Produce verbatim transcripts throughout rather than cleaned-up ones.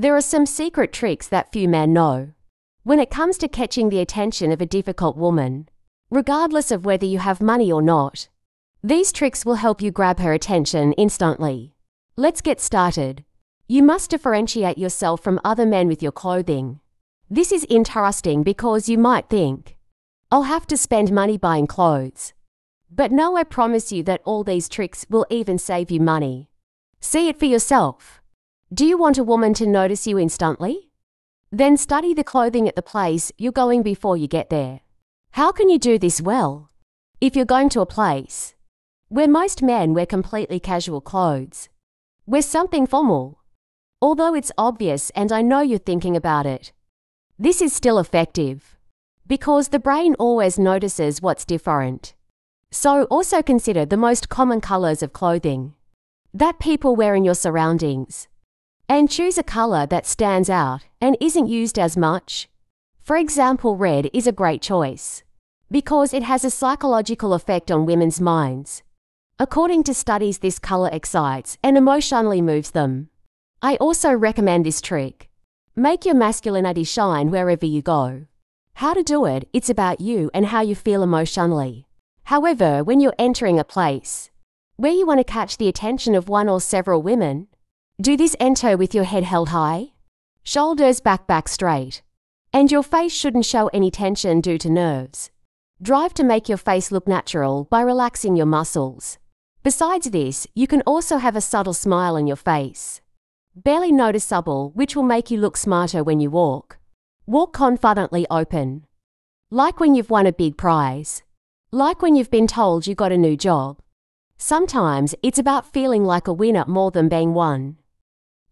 There are some secret tricks that few men know. When it comes to catching the attention of a difficult woman, regardless of whether you have money or not, these tricks will help you grab her attention instantly. Let's get started. You must differentiate yourself from other men with your clothing. This is interesting because you might think, I'll have to spend money buying clothes. But no, I promise you that all these tricks will even save you money. See it for yourself. Do you want a woman to notice you instantly? Then study the clothing at the place you're going before you get there. How can you do this well? If you're going to a place where most men wear completely casual clothes, wear something formal. Although it's obvious and I know you're thinking about it, this is still effective because the brain always notices what's different. So also consider the most common colors of clothing that people wear in your surroundings. And choose a color that stands out and isn't used as much. For example, red is a great choice because it has a psychological effect on women's minds. According to studies, this color excites and emotionally moves them. I also recommend this trick. Make your masculinity shine wherever you go. How to do it, it's about you and how you feel emotionally. However, when you're entering a place where you want to catch the attention of one or several women, do this enter with your head held high, shoulders back back straight, and your face shouldn't show any tension due to nerves. Drive to make your face look natural by relaxing your muscles. Besides this, you can also have a subtle smile on your face, barely noticeable, which will make you look smarter when you walk. Walk confidently open, like when you've won a big prize, like when you've been told you got a new job. Sometimes it's about feeling like a winner more than being one.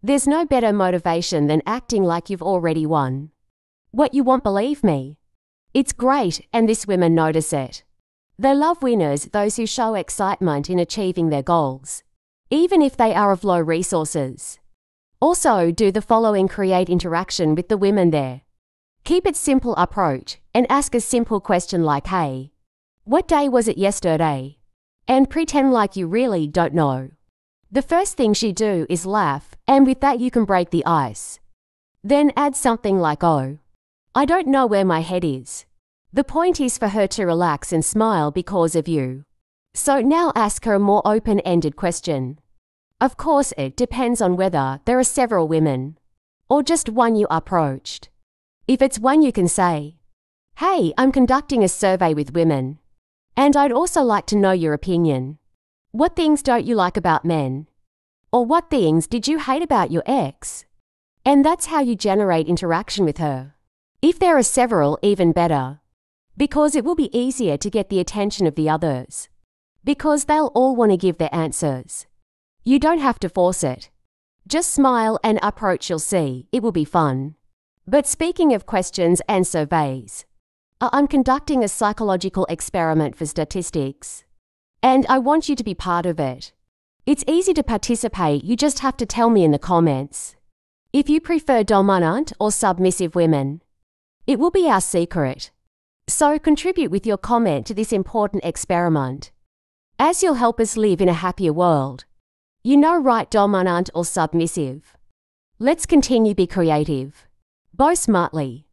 There's no better motivation than acting like you've already won what you want, believe me. It's great, and this women notice it. They love winners, those who show excitement in achieving their goals, even if they are of low resources. Also, do the following: create interaction with the women there. Keep it simple approach and ask a simple question like, hey, what day was it yesterday? And pretend like you really don't know. The first thing she do is laugh, and with that you can break the ice. Then add something like, oh, I don't know where my head is. The point is for her to relax and smile because of you. So now ask her a more open-ended question. Of course, it depends on whether there are several women or just one you approached. If it's one, you can say, hey, I'm conducting a survey with women, and I'd also like to know your opinion. What things don't you like about men? Or what things did you hate about your ex? And that's how you generate interaction with her. If there are several, even better, because it will be easier to get the attention of the others, because they'll all want to give their answers. You don't have to force it. Just smile and approach, you'll see, it will be fun. But speaking of questions and surveys, I'm conducting a psychological experiment for statistics, and I want you to be part of it. It's easy to participate, you just have to tell me in the comments if you prefer dominant or submissive women. It will be our secret. So contribute with your comment to this important experiment, as you'll help us live in a happier world. You know, right? Dominant or submissive. Let's continue. Be creative. Bow smartly.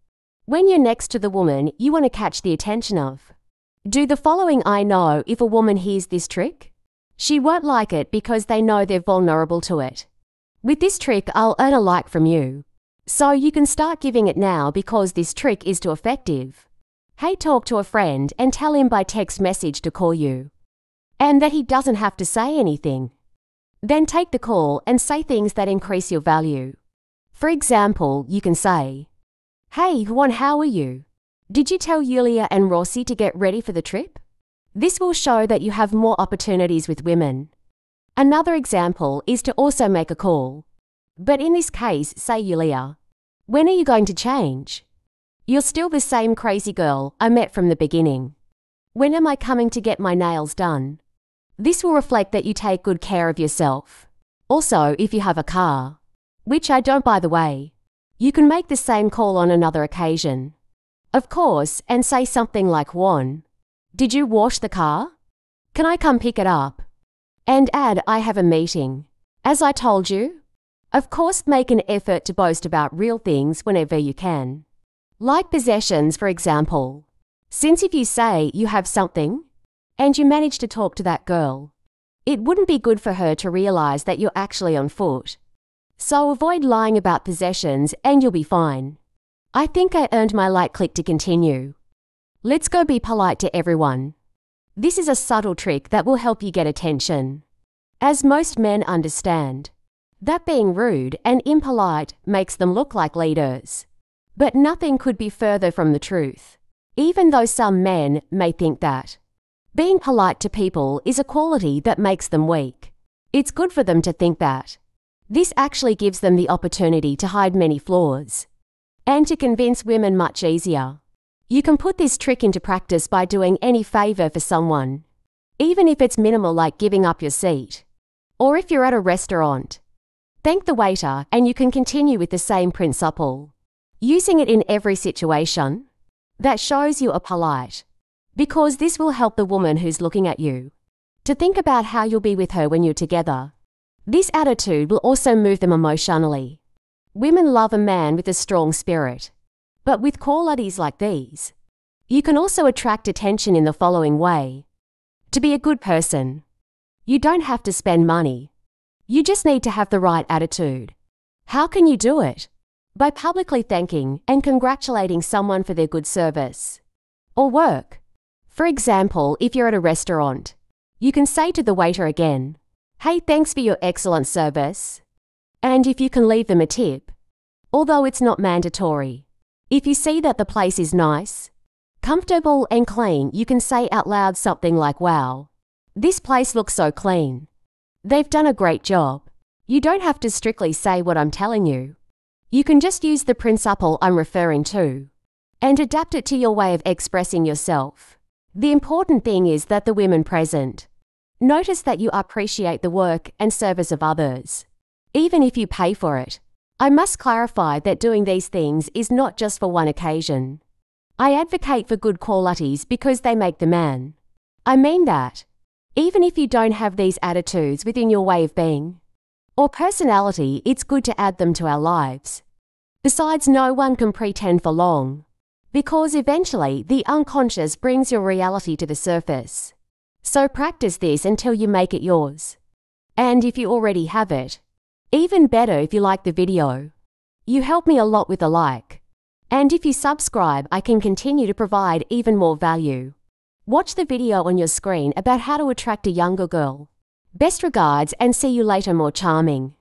When you're next to the woman you want to catch the attention of, do the following. I know if a woman hears this trick, she won't like it because they know they're vulnerable to it. With this trick, I'll earn a like from you. So you can start giving it now because this trick is too effective. Hey, talk to a friend and tell him by text message to call you, and that he doesn't have to say anything. Then take the call and say things that increase your value. For example, you can say, hey Juan, how are you? Did you tell Yulia and Rossi to get ready for the trip? This will show that you have more opportunities with women. Another example is to also make a call, but in this case, say, Yulia, when are you going to change? You're still the same crazy girl I met from the beginning. When am I coming to get my nails done? This will reflect that you take good care of yourself. Also, if you have a car, which I don't, by the way, you can make the same call on another occasion, of course, and say something like, Juan, did you wash the car? Can I come pick it up? And add, I have a meeting, as I told you. Of course, make an effort to boast about real things whenever you can. Like possessions, for example. Since if you say you have something and you manage to talk to that girl, it wouldn't be good for her to realize that you're actually on foot. So avoid lying about possessions and you'll be fine. I think I earned my like click to continue. Let's go be polite to everyone. This is a subtle trick that will help you get attention, as most men understand that being rude and impolite makes them look like leaders. But nothing could be further from the truth, even though some men may think that being polite to people is a quality that makes them weak. It's good for them to think that. This actually gives them the opportunity to hide many flaws and to convince women much easier. You can put this trick into practice by doing any favor for someone, even if it's minimal, like giving up your seat. Or if you're at a restaurant, thank the waiter, and you can continue with the same principle, using it in every situation that shows you are polite, because this will help the woman who's looking at you to think about how you'll be with her when you're together. This attitude will also move them emotionally. Women love a man with a strong spirit, but with qualities like these, you can also attract attention in the following way. To be a good person, you don't have to spend money. You just need to have the right attitude. How can you do it? By publicly thanking and congratulating someone for their good service or work. For example, if you're at a restaurant, you can say to the waiter again, "Hey, thanks for your excellent service." And if you can leave them a tip, although it's not mandatory. If you see that the place is nice, comfortable and clean, you can say out loud something like, "Wow, this place looks so clean. They've done a great job." You don't have to strictly say what I'm telling you. You can just use the principle I'm referring to and adapt it to your way of expressing yourself. The important thing is that the women present notice that you appreciate the work and service of others, even if you pay for it. I must clarify that doing these things is not just for one occasion. I advocate for good qualities because they make the man. I mean that. Even if you don't have these attitudes within your way of being or personality, it's good to add them to our lives. Besides, no one can pretend for long, because eventually the unconscious brings your reality to the surface. So practice this until you make it yours. And if you already have it, even better. If you like the video, you help me a lot with a like. And if you subscribe, I can continue to provide even more value. Watch the video on your screen about how to attract a younger girl. Best regards, and see you later, more charming.